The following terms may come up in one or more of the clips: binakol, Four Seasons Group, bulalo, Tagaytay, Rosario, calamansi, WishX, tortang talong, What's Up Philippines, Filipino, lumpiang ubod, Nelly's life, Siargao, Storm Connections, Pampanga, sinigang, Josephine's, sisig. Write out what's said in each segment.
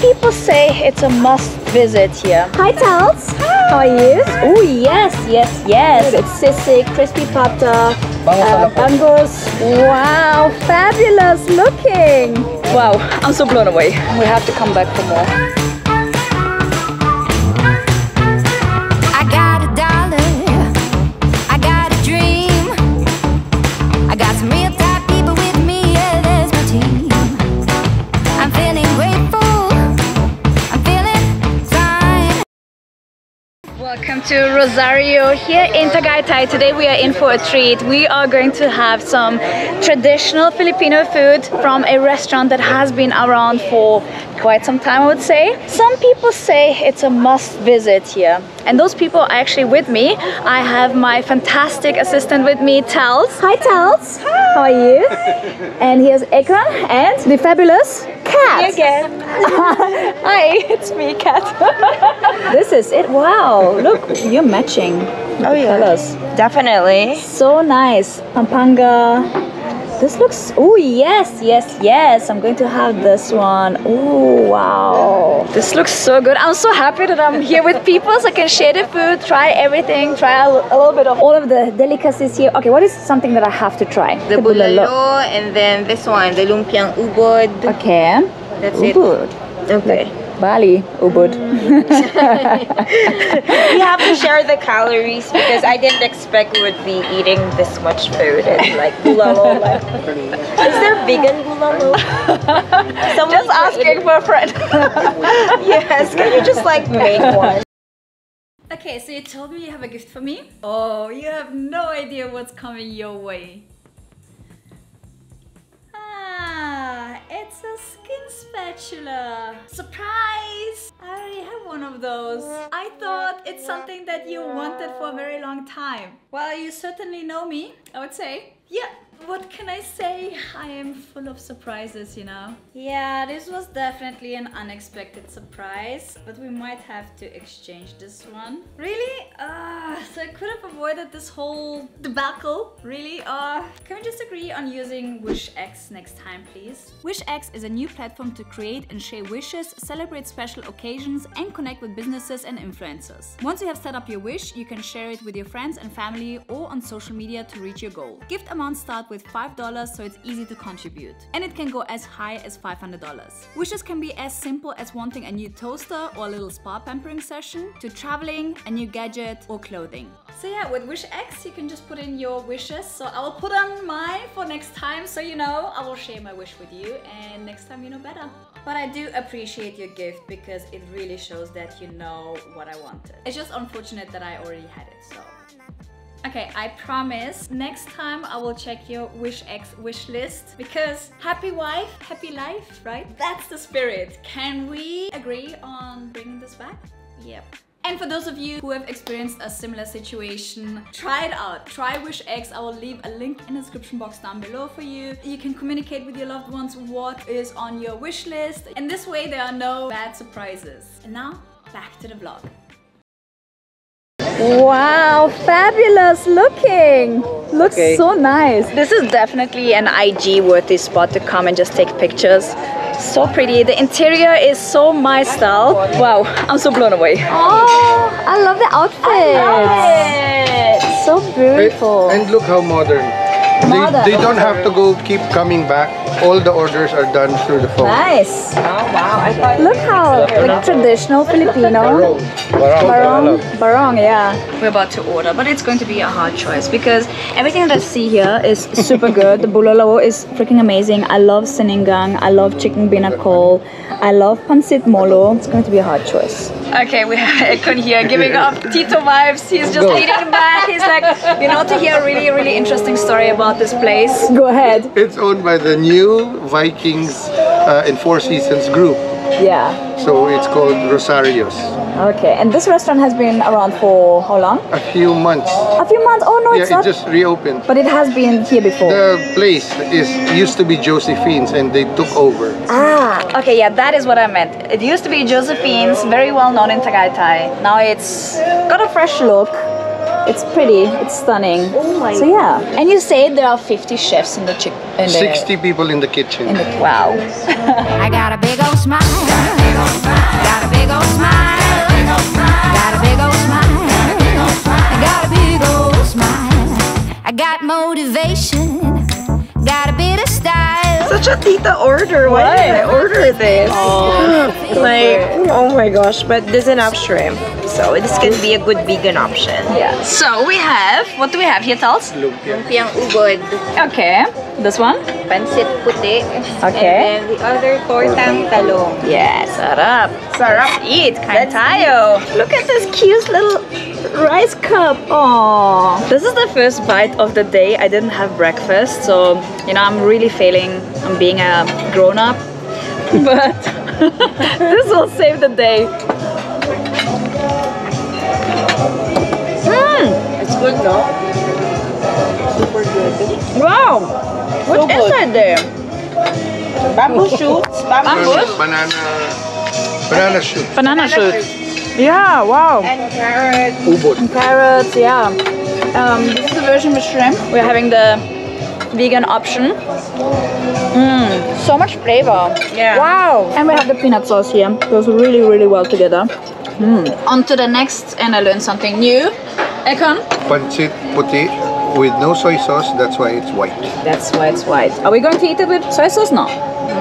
people say it's a must visit here. Hi, Tels. Hi. How are you? Oh, yes, yes, yes. It's sisig, crispy pata, bangos. Wow, fabulous looking. Wow, I'm so blown away. We have to come back for more. I got $1. I got a dream. I got some real type people with me. Yeah, there's my team. I'm feeling grateful. I'm feeling fine. Welcome to Rosario here in Tagaytay. Today we are in for a treat. We are going to have some traditional Filipino food from a restaurant that has been around for quite some time, I would say. Some people say it's a must visit here. And those people are actually with me. I have my fantastic assistant with me, Tels. Hi, Tels. Hi. How are you? And here's Ekran and the fabulous Kat. Me again. Hi, it's me, Kat. This is it. Wow. Look, you're matching. Oh, yeah. Colors. Definitely. So nice. Pampanga. This looks, oh yes, yes, yes. I'm going to have this one. Oh wow. This looks so good. I'm so happy that I'm here with people so I can share the food, try everything, try a little bit of all of the delicacies here. Okay, what is something that I have to try? The bulalo, and then this one, the lumpiang ubod. Okay. That's ubod. It. Okay. Like Bali, ubud. We have to share the calories because I didn't expect we would be eating this much food. And like bulalo. Like, is there vegan bulalo? Just asking for a friend. Yes, can you just like make one? Okay, so you told me you have a gift for me? Oh, you have no idea what's coming your way. It's a skin spatula. Surprise! I already have one of those. I thought it's something that you wanted for a very long time. Well, you certainly know me, I would say. Yeah, what can I say? I am full of surprises, you know. Yeah, this was definitely an unexpected surprise, but we might have to exchange this one. Really? So I could have avoided this whole debacle, really? Can we just agree on using WishX next time, please? WishX is a new platform to create and share wishes, celebrate special occasions, and connect with businesses and influencers. Once you have set up your wish, you can share it with your friends and family or on social media to reach your goal. Gift amounts start with $5, so it's easy to contribute. And it can go as high as $500. Wishes can be as simple as wanting a new toaster or a little spa pampering session, to traveling, a new gadget, or clothing. So yeah, with WishX, you can just put in your wishes. So I will put on mine for next time, so you know, I will share my wish with you, and next time you know better. But I do appreciate your gift because it really shows that you know what I wanted. It's just unfortunate that I already had it, so. Okay, I promise next time I will check your WishX wish list, because happy wife, happy life, right? That's the spirit. Can we agree on bringing this back? Yep. And for those of you who have experienced a similar situation, try it out. Try WishX. I will leave a link in the description box down below for you. You can communicate with your loved ones what is on your wish list. And this way there are no bad surprises. And now, back to the vlog. Wow, fabulous looking. Looks so nice. This is definitely an IG worthy spot to come and just take pictures. So pretty. The interior is so my style. Wow, I'm so blown away. Oh, I love the outfit. I love it. So beautiful. And look how modern. They don't have to go keep coming back. All the orders are done through the phone. Nice. Oh, wow. Look how like traditional Filipino. Barong, yeah. We're about to order, but it's going to be a hard choice because everything that I see here is super good. The bulalo is freaking amazing. I love sinigang. I love chicken binakol. I love pancit molo. It's going to be a hard choice. Okay, we have Ekon here giving up Tito vibes. He's just leading back. He's like, you know, to hear a really, really interesting story about this place. Go ahead. It's owned by the new Vikings in Four Seasons Group. Yeah. So it's called Rosario's. Okay, and this restaurant has been around for how long? A few months. A few months? Oh no, yeah, it's not. Yeah, it just reopened. But it has been here before. The place used to be Josephine's and they took over. Ah, okay, yeah, that is what I meant. It used to be Josephine's, very well known in Tagaytay. Now it's got a fresh look. It's pretty, it's stunning. Oh my God. So yeah. And you say there are 50 chefs in the chick. 60 people in the kitchen. Wow. I got a big old smile. your tita order? Why did I order this? Oh, like, oh my gosh. But this is enough shrimp. So this can be a good vegan option. Yeah. So we have, what do we have here, Tals? Lumpiang ugod. Okay. This one? Pansit puti. Okay. And then the other, tortang talong. Yes. Sarap. Sarap. Let's eat. Kain tayo. Look at this cute little rice cup. Aww. This is the first bite of the day. I didn't have breakfast, so you know I'm really failing on being a grown-up, but this will save the day. It's good, no? Super good. Wow! What so is that there? Bamboo shoots? Bamboo? Banana shoots. Banana shoots. Yeah, wow. And carrots. Ubud. And carrots, yeah. This is a version with shrimp. We're having the vegan option. So much flavor. Yeah. Wow. And we have the peanut sauce here. It goes really, really well together. On to the next, and I learned something new. Ekon? Pancit puti with no soy sauce, that's why it's white. That's why it's white. Are we going to eat it with soy sauce? No.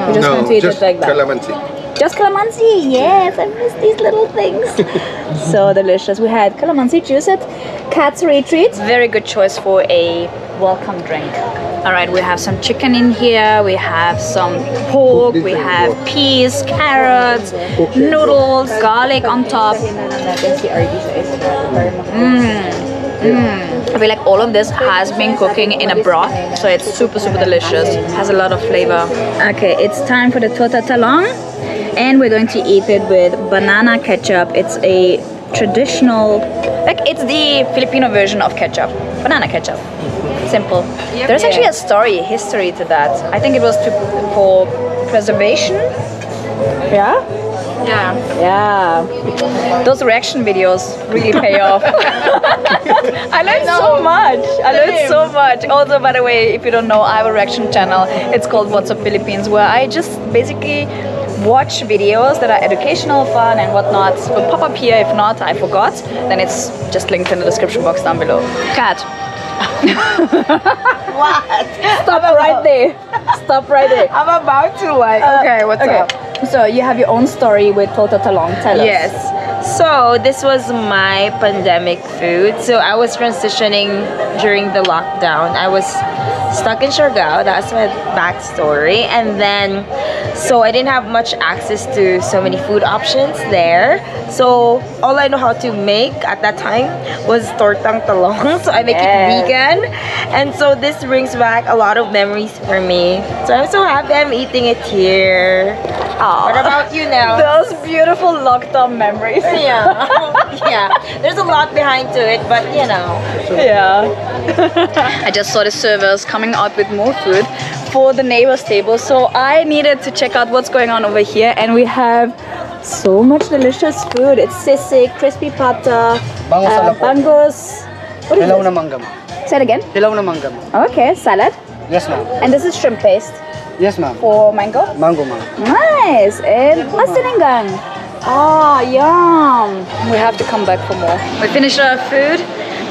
We're just going to eat it like that. Calamansi. Just calamansi, yes, I miss these little things. So delicious. We had calamansi juice at Cat's Retreat. Very good choice for a welcome drink. All right, we have some chicken in here, we have some pork, we have peas, carrots, noodles, garlic on top. I feel like all of this has been cooking in a broth, so it's super, super delicious. It has a lot of flavor. Okay, it's time for the torta talong, and we're going to eat it with banana ketchup. It's a traditional, like it's the Filipino version of ketchup, banana ketchup. Simple. There's actually a story, history to that. I think it was for preservation. Yeah? Yeah. Yeah. Those reaction videos really pay off. I learned so much. I learned so much. Also, by the way, if you don't know, I have a reaction channel. It's called What's Up Philippines, where I just basically watch videos that are educational, fun, and whatnot. Will pop up here. If not, I forgot. Then it's just linked in the description box down below. Kat. What? Stop right there. Stop right there. I'm about to like. Okay, what's up? So you have your own story with torta talong, tell us. Yes. So this was my pandemic food. So I was transitioning during the lockdown. I was stuck in Siargao. That's my backstory. And then, so I didn't have much access to so many food options there. So all I know how to make at that time was tortang talong. So I make it vegan. And so this brings back a lot of memories for me. So I'm so happy I'm eating it here. Aww. What about you now? Those beautiful lockdown memories. Yeah. Yeah. There's a lot behind to it, but you know. Yeah. I just saw the servers coming out with more food for the neighbor's table. So I needed to check out what's going on over here, and we have so much delicious food. It's sisig, crispy pata, bangos. What is it? Dilaw na mangga. Say it again. Dilaw na mangga. Okay, salad. Yes, ma'am. And this is shrimp paste. Yes, ma'am. For mango? Mango, ma'am. Nice! And mastiningan. Ah, yum! We have to come back for more. We finished our food,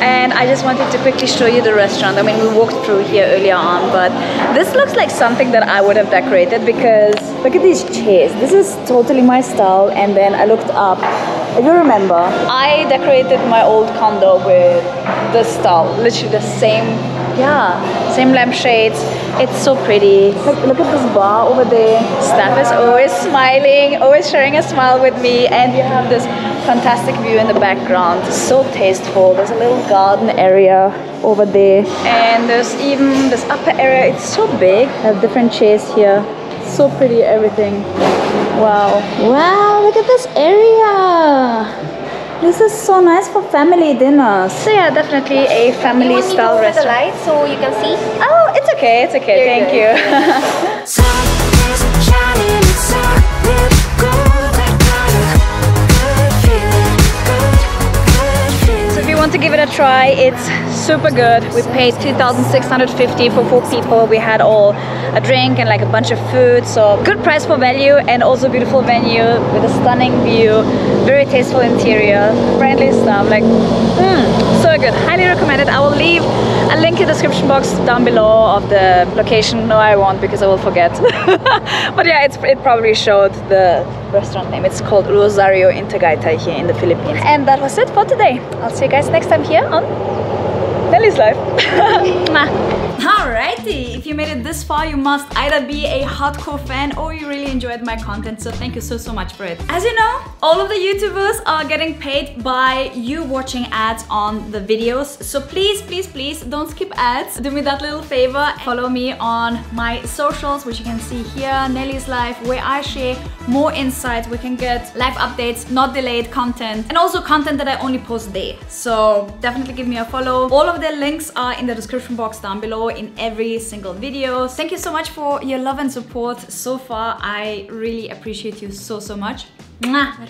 and I just wanted to quickly show you the restaurant. I mean, we walked through here earlier on, but this looks like something that I would have decorated because look at these chairs. This is totally my style, and then I looked up. If you remember, I decorated my old condo with this style. Literally the same, same lampshades. It's so pretty. Look at this bar over there. Staff is always smiling, always sharing a smile with me, and you have this fantastic view in the background. So tasteful. There's a little garden area over there, and there's even this upper area. It's so big. I have different chairs here. So pretty, everything. Wow. Wow, look at this area. This is so nice for family dinners. So yeah, definitely a family style restaurant. The light so you can see? Oh, it's okay, it's okay. Thank you. So if you want to give it a try, it's super good. We paid $2,650 for 4 people. We had all a drink and like a bunch of food. So good price for value, and also beautiful venue with a stunning view, very tasteful interior, friendly stuff, like so good. Highly recommend it. I will leave a link in the description box down below of the location. No, I won't because I will forget. But yeah, it probably showed the restaurant name. It's called Rosario in Tagaytay here in the Philippines. And that was it for today. I'll see you guys next time here on Nelly's Life. Alrighty, if you made it this far, you must either be a hardcore fan or you really enjoyed my content, so thank you so much for it. As you know, all of the YouTubers are getting paid by you watching ads on the videos, so please don't skip ads. Do me that little favor, follow me on my socials, which you can see here, Nelly's Life, where I share more insights. We can get live updates, not delayed content, and also content that I only post there, so definitely give me a follow. All of the links are in the description box down below in every single video. Thank you so much for your love and support so far. I really appreciate you so much. Mwah.